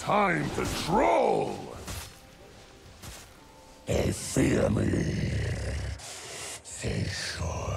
Time to troll! They fear me. They should.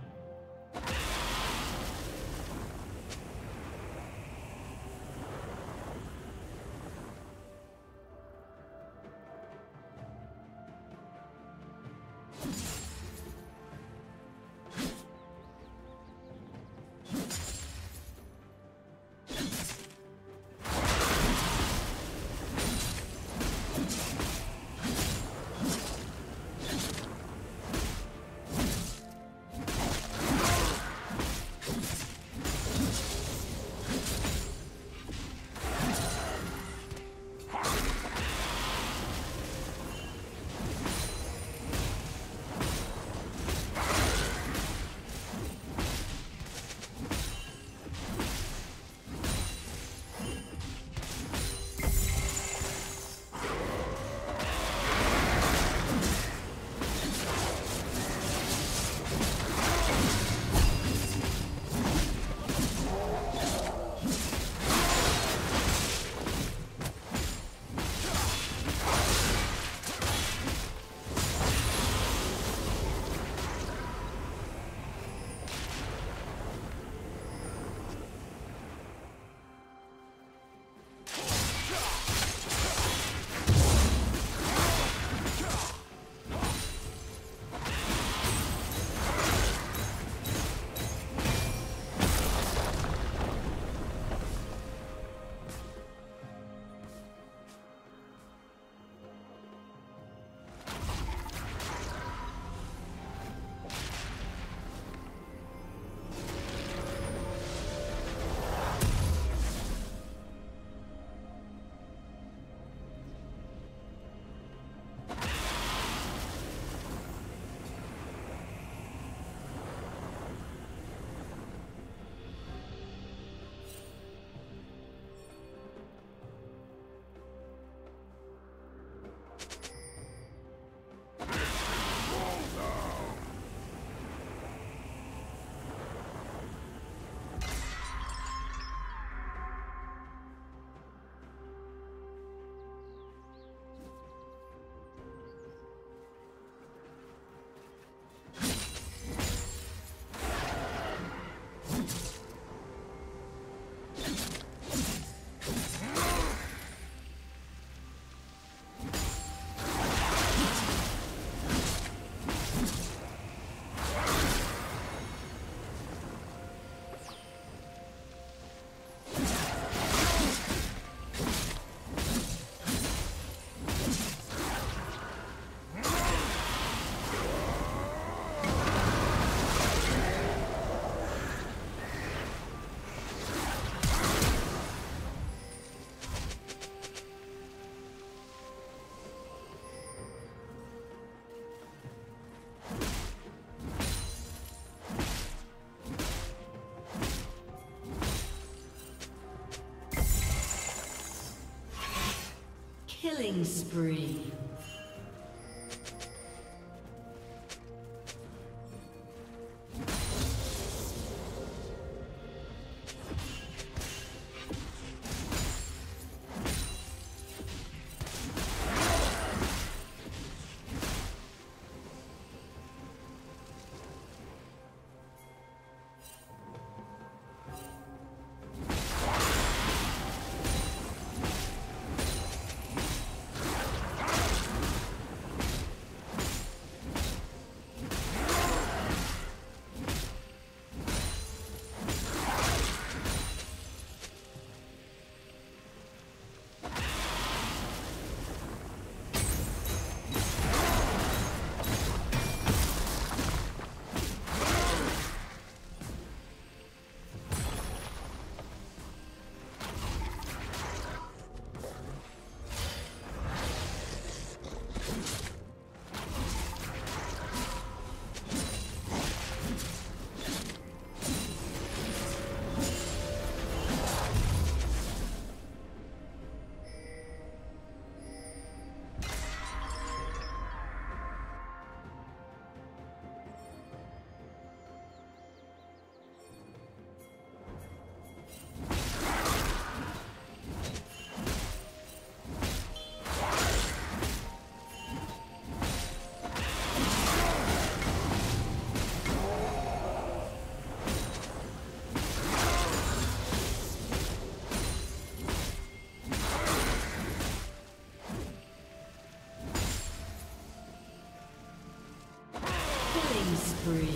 Killing spree.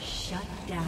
Shut down.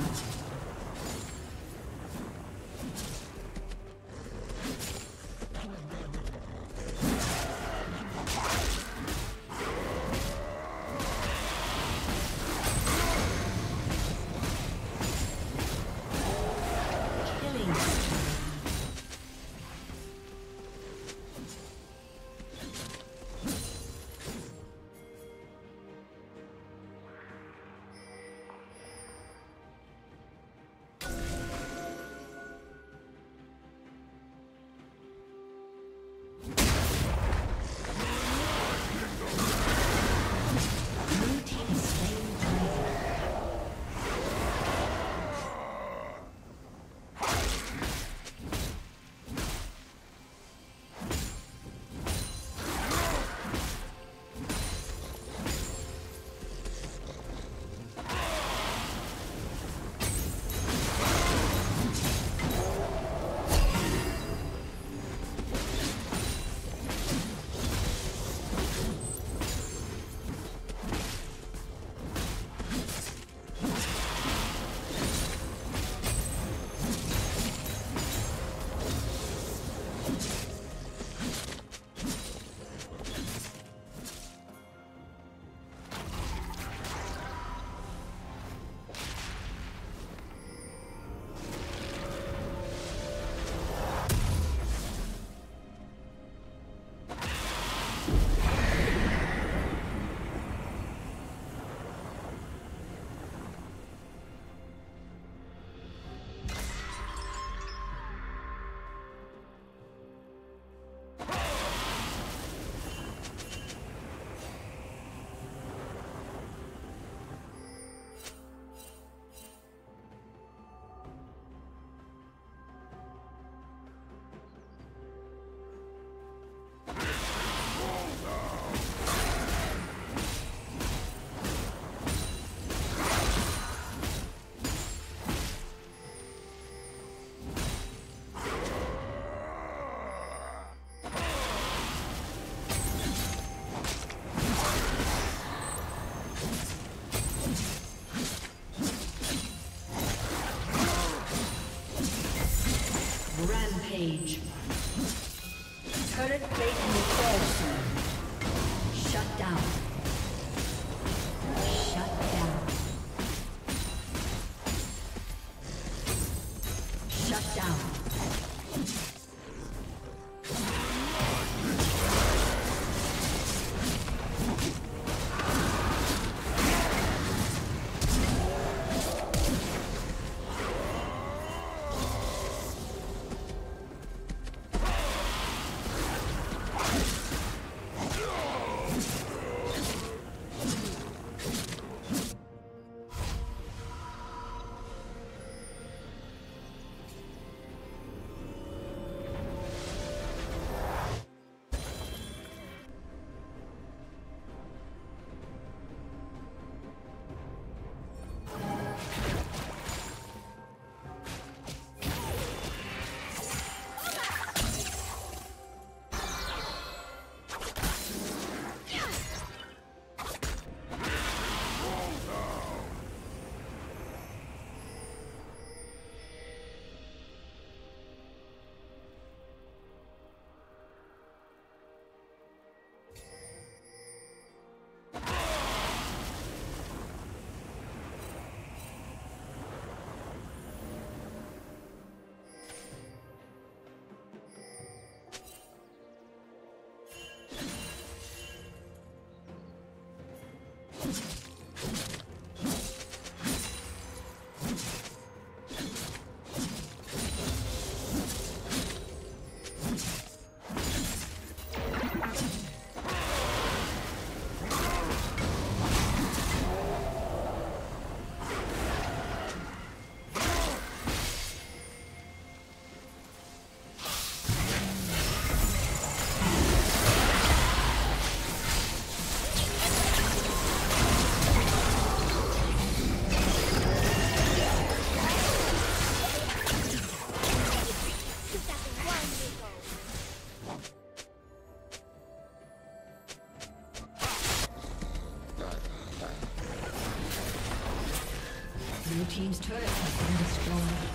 Age. Current plate in the fall soon. Shut down. Blue team's turret has been destroyed.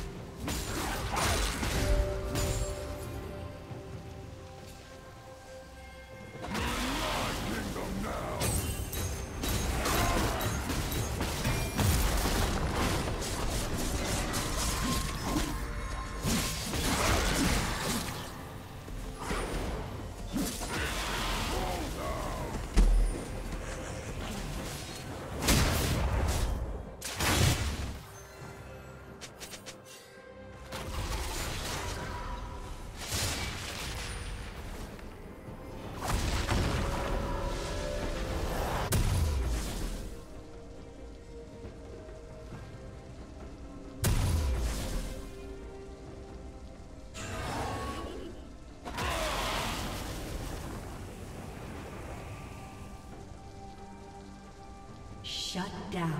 Shut down.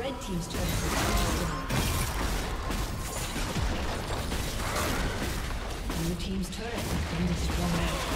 Red team's turret has been destroyed. Blue team's turret has been destroyed.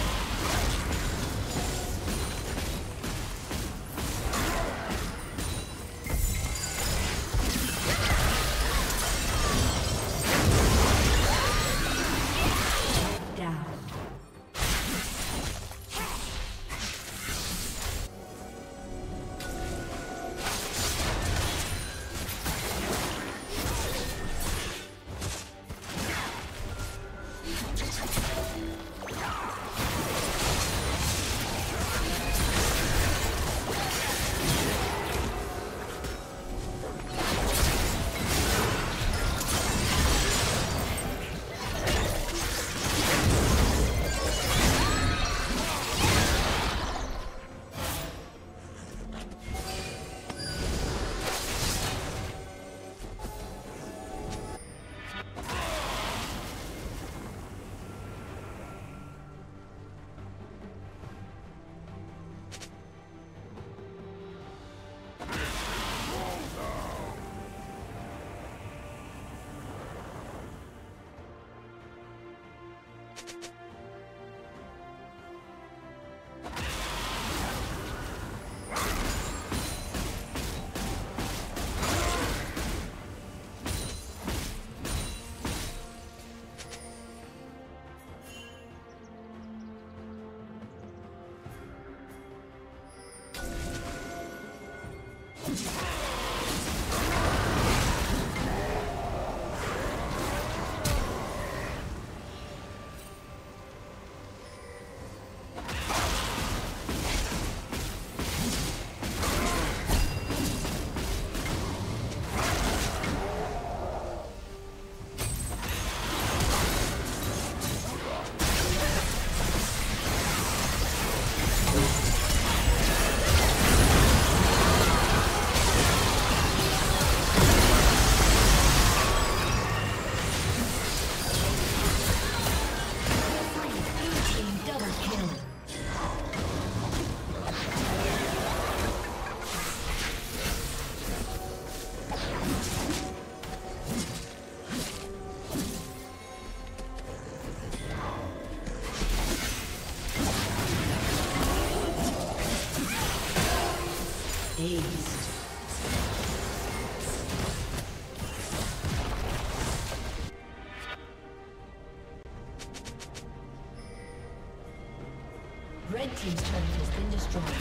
Red team's turret has been destroyed.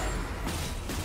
Red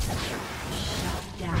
Shut down.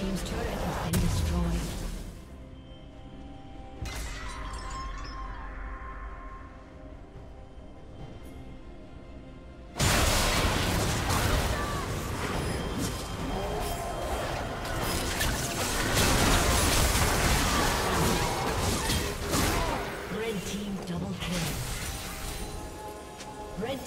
Team's turret has been destroyed. Red team double kill. Red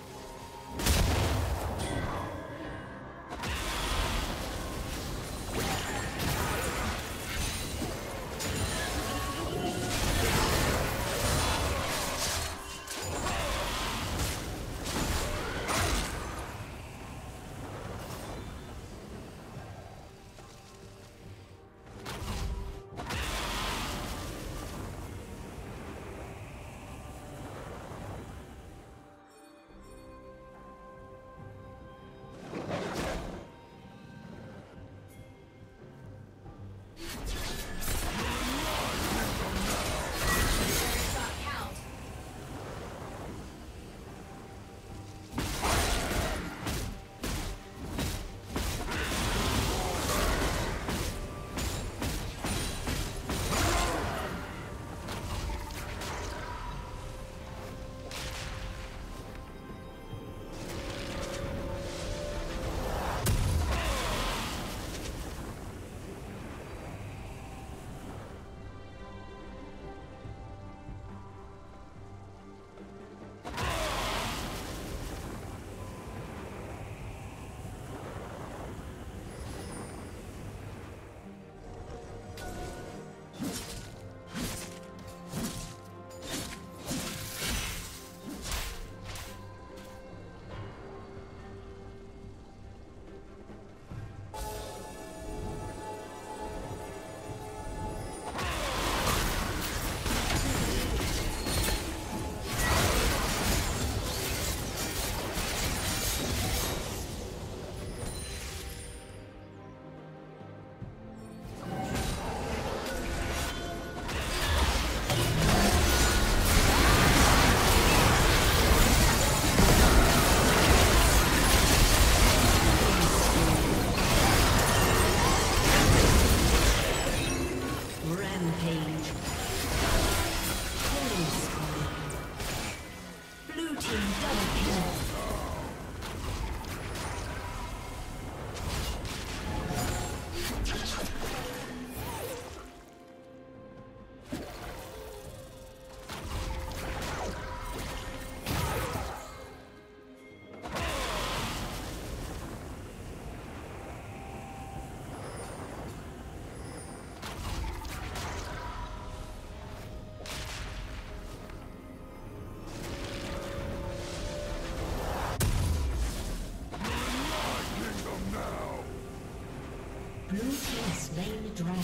Blue team slain the dragon.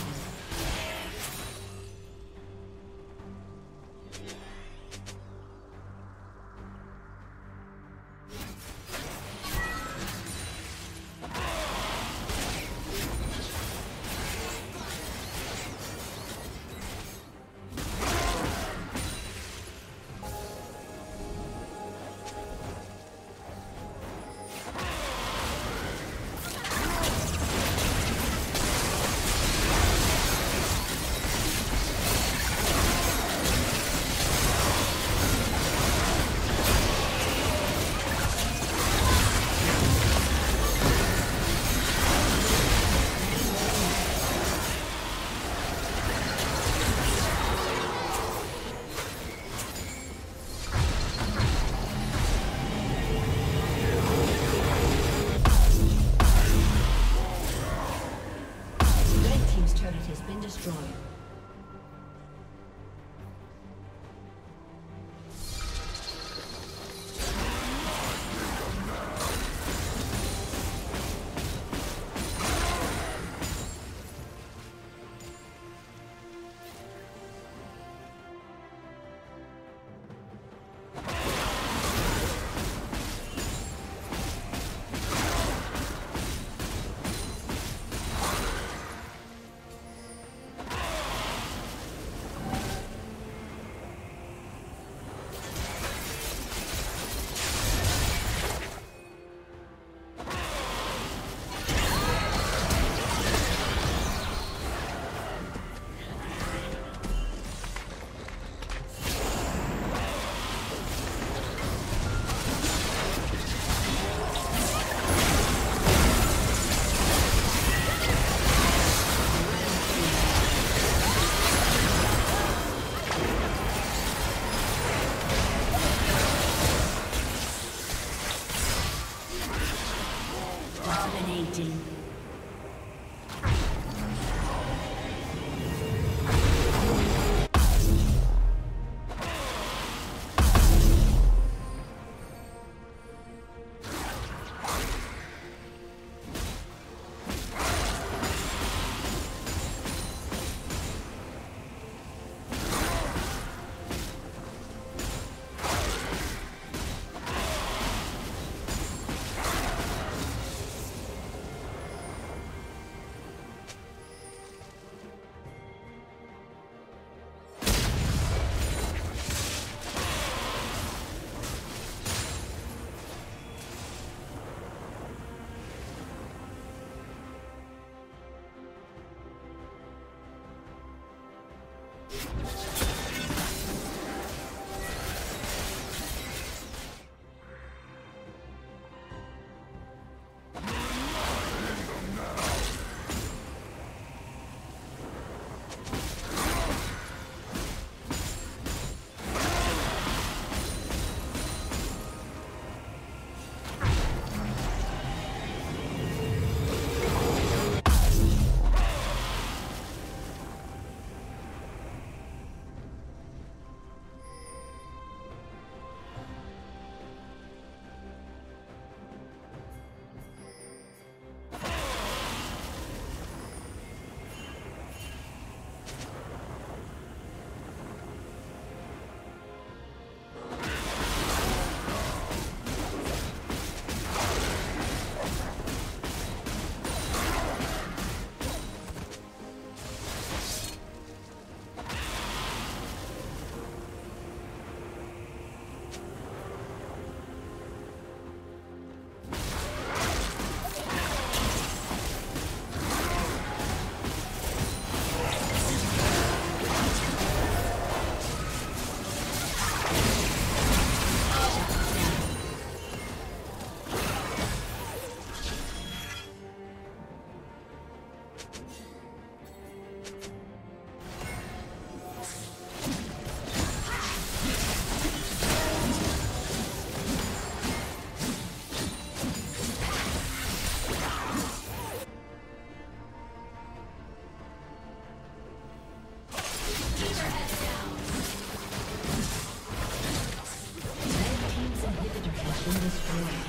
Destroyed.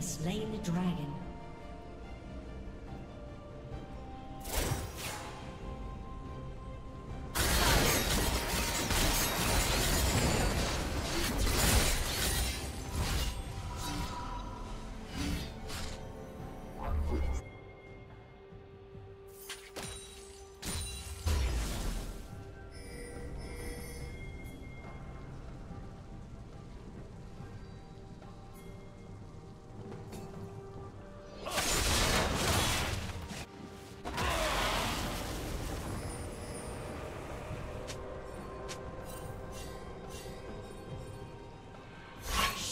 has slain the dragon.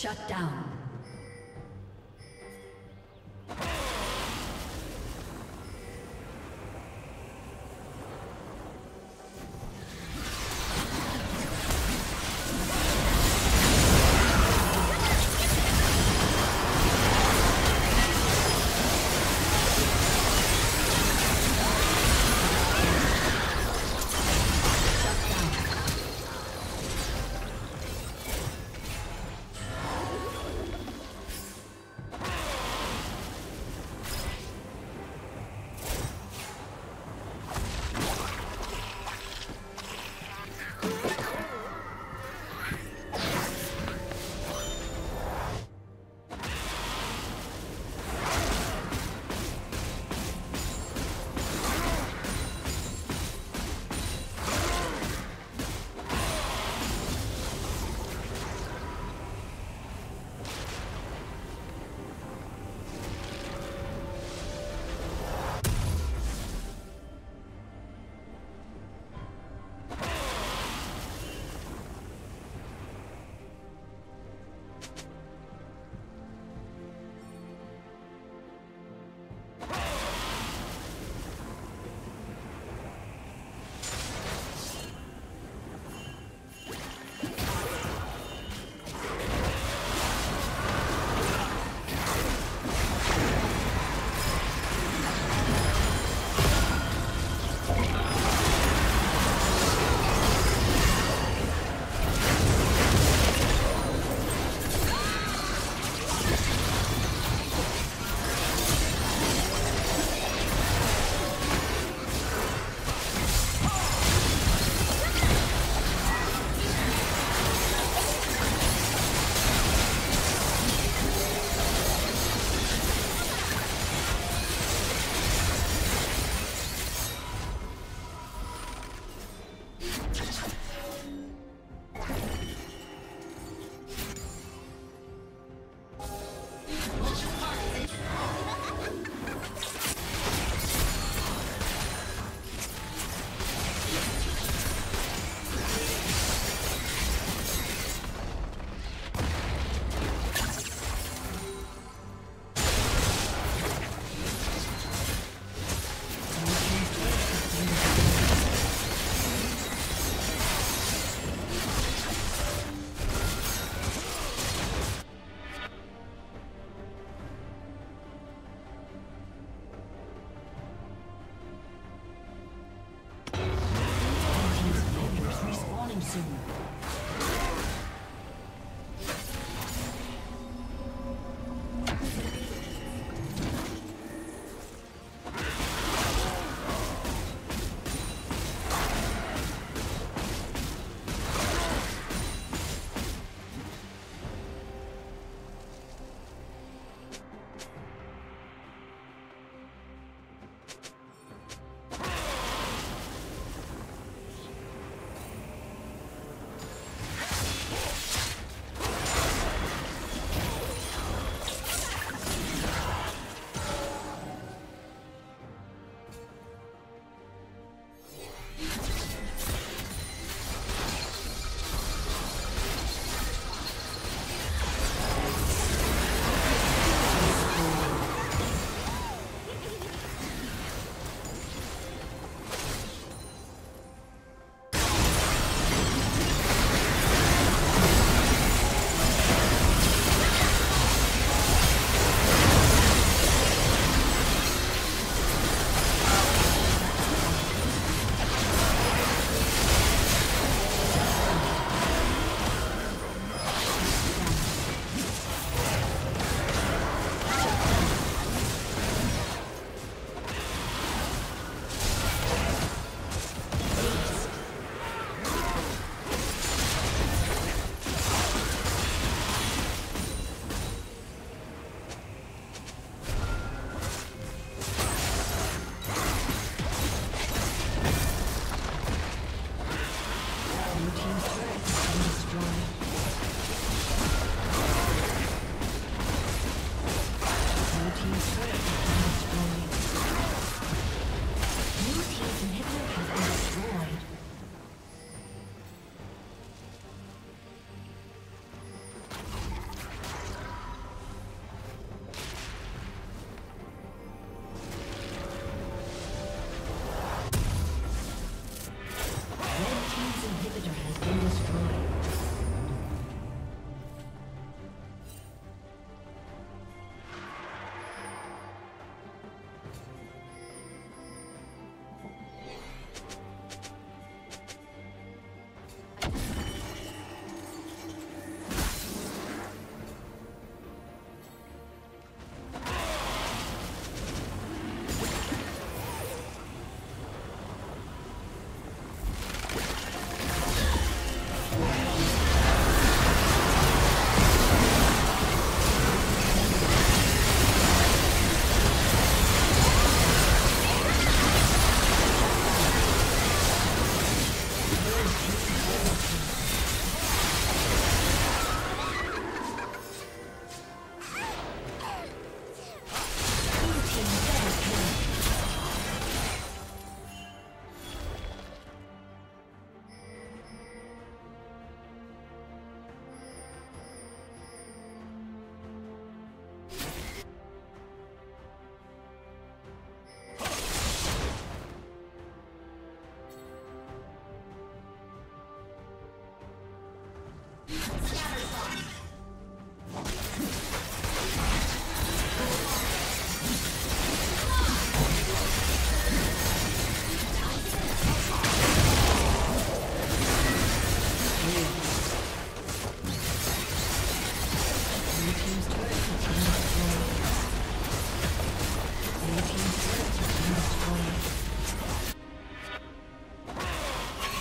Shut down.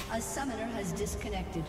A summoner has disconnected.